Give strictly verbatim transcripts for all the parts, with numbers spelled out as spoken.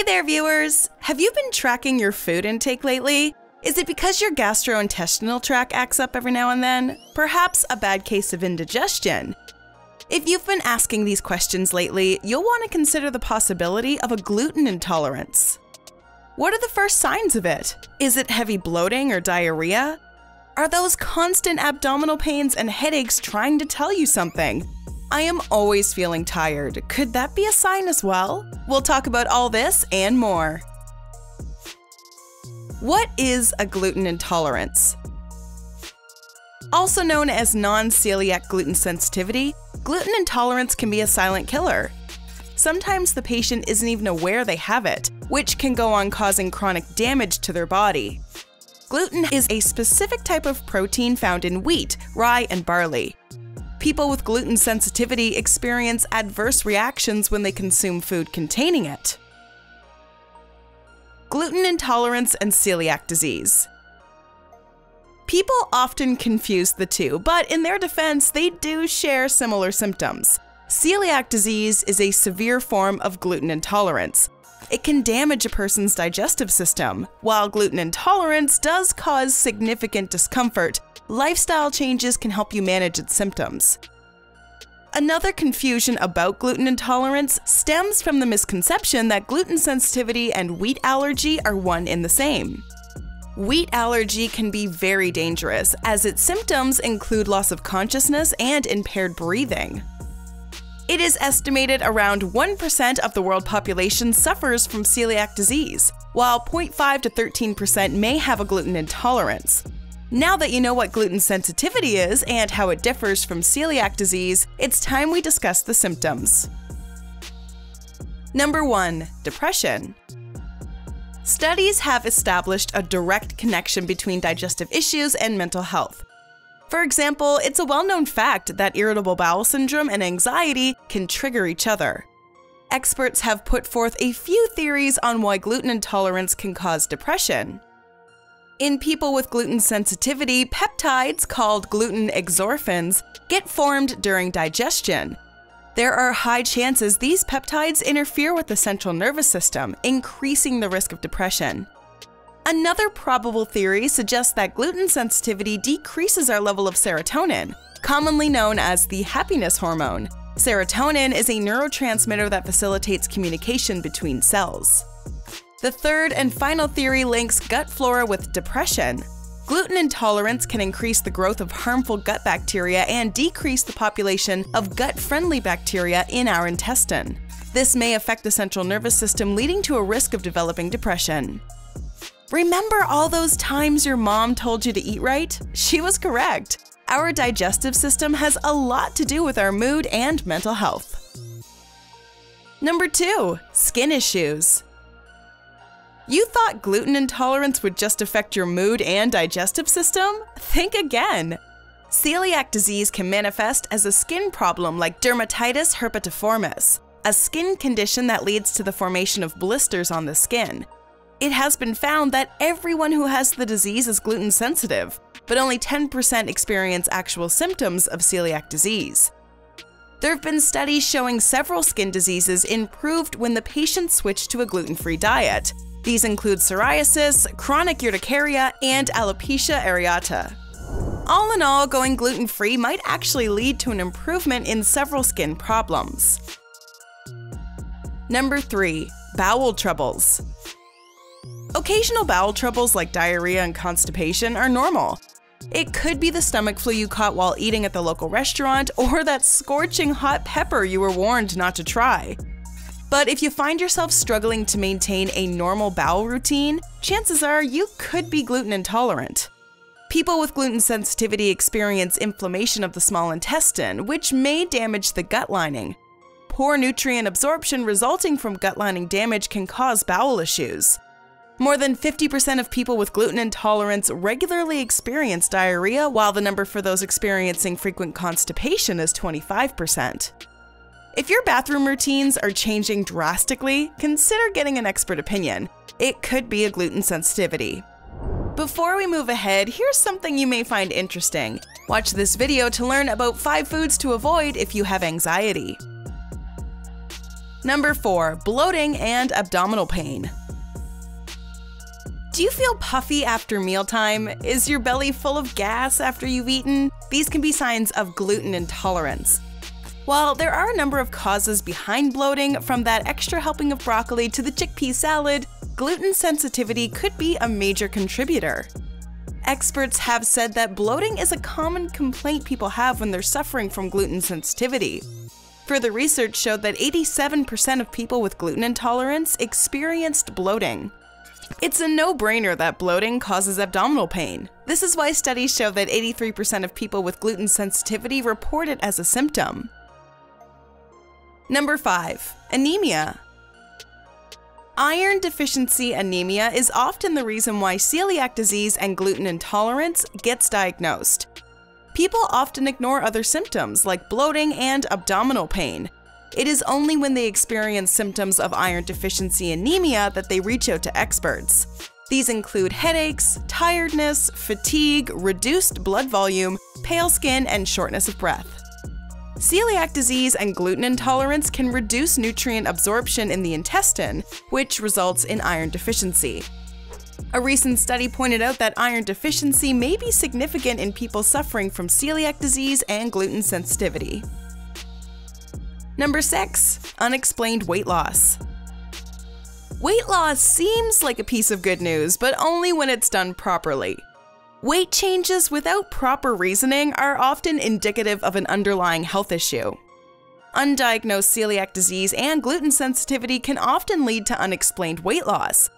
Hey there, viewers! Have you been tracking your food intake lately? Is it because your gastrointestinal tract acts up every now and then? Perhaps a bad case of indigestion? If you've been asking these questions lately, you'll want to consider the possibility of a gluten intolerance. What are the first signs of it? Is it heavy bloating or diarrhea? Are those constant abdominal pains and headaches trying to tell you something? I am always feeling tired. Could that be a sign as well? We'll talk about all this and more. What is a gluten intolerance? Also known as non-celiac gluten sensitivity, gluten intolerance can be a silent killer. Sometimes the patient isn't even aware they have it, which can go on causing chronic damage to their body. Gluten is a specific type of protein found in wheat, rye, and barley. People with gluten sensitivity experience adverse reactions when they consume food containing it. Gluten intolerance and celiac disease. People often confuse the two, but in their defense, they do share similar symptoms. Celiac disease is a severe form of gluten intolerance. It can damage a person's digestive system, while gluten intolerance does cause significant discomfort. Lifestyle changes can help you manage its symptoms. Another confusion about gluten intolerance stems from the misconception that gluten sensitivity and wheat allergy are one and the same. Wheat allergy can be very dangerous, as its symptoms include loss of consciousness and impaired breathing. It is estimated around one percent of the world population suffers from celiac disease, while zero point five to thirteen percent may have a gluten intolerance. Now that you know what gluten sensitivity is and how it differs from celiac disease, it's time we discuss the symptoms. Number one, depression. Studies have established a direct connection between digestive issues and mental health. For example, it's a well-known fact that irritable bowel syndrome and anxiety can trigger each other. Experts have put forth a few theories on why gluten intolerance can cause depression. In people with gluten sensitivity, peptides called gluten exorphins get formed during digestion. There are high chances these peptides interfere with the central nervous system, increasing the risk of depression. Another probable theory suggests that gluten sensitivity decreases our level of serotonin, commonly known as the happiness hormone. Serotonin is a neurotransmitter that facilitates communication between cells. The third and final theory links gut flora with depression. Gluten intolerance can increase the growth of harmful gut bacteria and decrease the population of gut-friendly bacteria in our intestine. This may affect the central nervous system, leading to a risk of developing depression. Remember all those times your mom told you to eat right? She was correct. Our digestive system has a lot to do with our mood and mental health. Number two, skin issues. You thought gluten intolerance would just affect your mood and digestive system? Think again! Celiac disease can manifest as a skin problem like dermatitis herpetiformis, a skin condition that leads to the formation of blisters on the skin. It has been found that everyone who has the disease is gluten sensitive, but only ten percent experience actual symptoms of celiac disease. There have been studies showing several skin diseases improved when the patient switched to a gluten-free diet. These include psoriasis, chronic urticaria, and alopecia areata. All in all, going gluten-free might actually lead to an improvement in several skin problems. Number three, bowel troubles. Occasional bowel troubles like diarrhea and constipation are normal. It could be the stomach flu you caught while eating at the local restaurant or that scorching hot pepper you were warned not to try. But if you find yourself struggling to maintain a normal bowel routine, chances are you could be gluten intolerant. People with gluten sensitivity experience inflammation of the small intestine, which may damage the gut lining. Poor nutrient absorption resulting from gut lining damage can cause bowel issues. More than fifty percent of people with gluten intolerance regularly experience diarrhea, while the number for those experiencing frequent constipation is twenty-five percent. If your bathroom routines are changing drastically, consider getting an expert opinion. It could be a gluten sensitivity. Before we move ahead, here's something you may find interesting. Watch this video to learn about five foods to avoid if you have anxiety. Number four, bloating and abdominal pain. Do you feel puffy after mealtime? Is your belly full of gas after you've eaten? These can be signs of gluten intolerance. While there are a number of causes behind bloating, from that extra helping of broccoli to the chickpea salad, gluten sensitivity could be a major contributor. Experts have said that bloating is a common complaint people have when they're suffering from gluten sensitivity. Further research showed that eighty-seven percent of people with gluten intolerance experienced bloating. It's a no-brainer that bloating causes abdominal pain. This is why studies show that eighty-three percent of people with gluten sensitivity report it as a symptom. Number five, anemia. Iron deficiency anemia is often the reason why celiac disease and gluten intolerance gets diagnosed. People often ignore other symptoms like bloating and abdominal pain. It is only when they experience symptoms of iron deficiency anemia that they reach out to experts. These include headaches, tiredness, fatigue, reduced blood volume, pale skin, and shortness of breath. Celiac disease and gluten intolerance can reduce nutrient absorption in the intestine, which results in iron deficiency. A recent study pointed out that iron deficiency may be significant in people suffering from celiac disease and gluten sensitivity. Number six, unexplained weight loss. Weight loss seems like a piece of good news, but only when it's done properly. Weight changes without proper reasoning are often indicative of an underlying health issue. Undiagnosed celiac disease and gluten sensitivity can often lead to unexplained weight loss.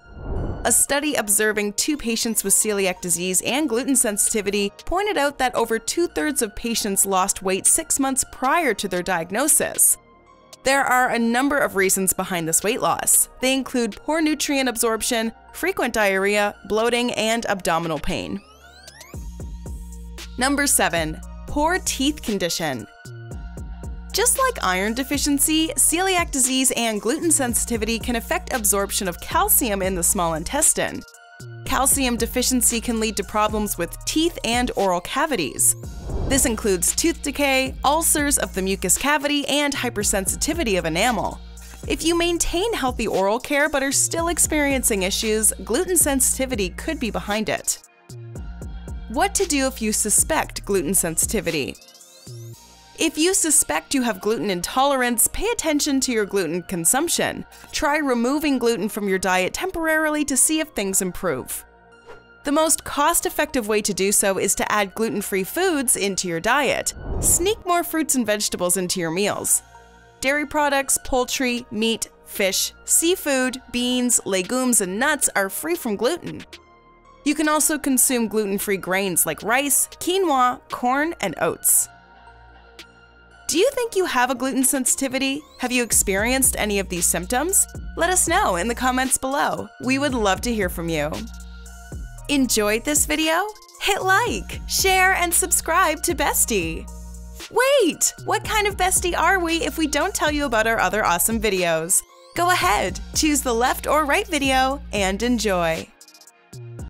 A study observing two patients with celiac disease and gluten sensitivity pointed out that over two-thirds of patients lost weight six months prior to their diagnosis. There are a number of reasons behind this weight loss. They include poor nutrient absorption, frequent diarrhea, bloating, and abdominal pain. Number seven, poor teeth condition. Just like iron deficiency, celiac disease and gluten sensitivity can affect absorption of calcium in the small intestine. Calcium deficiency can lead to problems with teeth and oral cavities. This includes tooth decay, ulcers of the mucous cavity, and hypersensitivity of enamel. If you maintain healthy oral care but are still experiencing issues, gluten sensitivity could be behind it. What to do if you suspect gluten sensitivity? If you suspect you have gluten intolerance, pay attention to your gluten consumption. Try removing gluten from your diet temporarily to see if things improve. The most cost-effective way to do so is to add gluten-free foods into your diet. Sneak more fruits and vegetables into your meals. Dairy products, poultry, meat, fish, seafood, beans, legumes, and nuts are free from gluten. You can also consume gluten-free grains like rice, quinoa, corn, and oats. Do you think you have a gluten sensitivity? Have you experienced any of these symptoms? Let us know in the comments below. We would love to hear from you. Enjoyed this video? Hit like, share, and subscribe to Bestie. Wait, what kind of Bestie are we if we don't tell you about our other awesome videos? Go ahead, choose the left or right video, and enjoy.